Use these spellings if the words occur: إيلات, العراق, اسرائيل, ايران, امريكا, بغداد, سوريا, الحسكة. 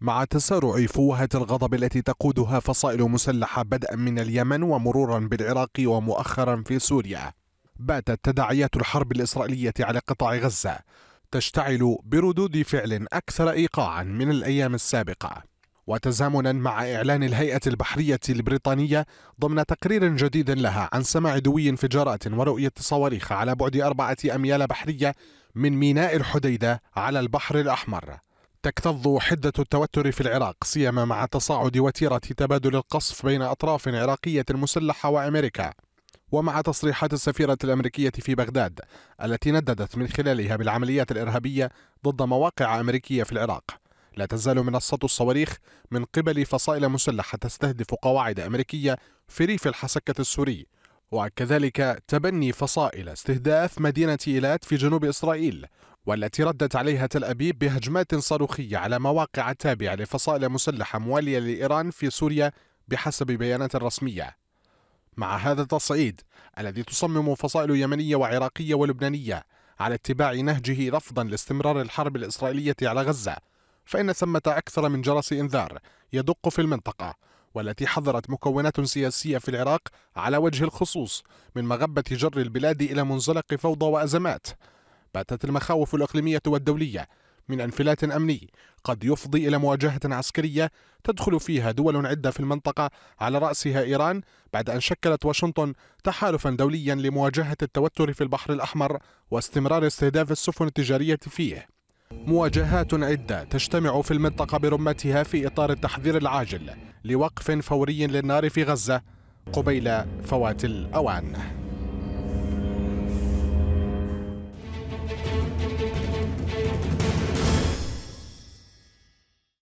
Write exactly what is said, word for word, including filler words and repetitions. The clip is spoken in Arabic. مع تسارع فوهة الغضب التي تقودها فصائل مسلحة بدءا من اليمن ومرورا بالعراق ومؤخرا في سوريا، باتت تداعيات الحرب الإسرائيلية على قطاع غزة تشتعل بردود فعل أكثر إيقاعا من الأيام السابقة. وتزامنا مع إعلان الهيئة البحرية البريطانية ضمن تقرير جديد لها عن سماع دوي انفجارات ورؤية صواريخ على بعد أربعة أميال بحرية من ميناء الحديدة على البحر الأحمر، تكتظ حدة التوتر في العراق، سيما مع تصاعد وتيرة تبادل القصف بين أطراف عراقية مسلحة وأمريكا، ومع تصريحات السفيرة الأمريكية في بغداد التي نددت من خلالها بالعمليات الإرهابية ضد مواقع أمريكية في العراق. لا تزال منصات الصواريخ من قبل فصائل مسلحة تستهدف قواعد أمريكية في ريف الحسكة السوري، وكذلك تبني فصائل استهداف مدينة إيلات في جنوب إسرائيل، والتي ردت عليها تل أبيب بهجمات صاروخية على مواقع تابعة لفصائل مسلحة موالية لإيران في سوريا بحسب بيانات رسمية. مع هذا التصعيد الذي تصمم فصائل يمنية وعراقية ولبنانية على اتباع نهجه رفضا لاستمرار الحرب الإسرائيلية على غزة، فإن ثمة أكثر من جرس إنذار يدق في المنطقة، والتي حظرت مكونات سياسية في العراق على وجه الخصوص من مغبة جر البلاد إلى منزلق فوضى وأزمات. باتت المخاوف الإقليمية والدولية من انفلات أمني قد يفضي إلى مواجهة عسكرية تدخل فيها دول عدة في المنطقة على رأسها إيران، بعد أن شكلت واشنطن تحالفا دوليا لمواجهة التوتر في البحر الأحمر واستمرار استهداف السفن التجارية فيه. مواجهات عدة تجتمع في المنطقة برمتها في إطار التحذير العاجل لوقف فوري للنار في غزة قبيل فوات الأوان.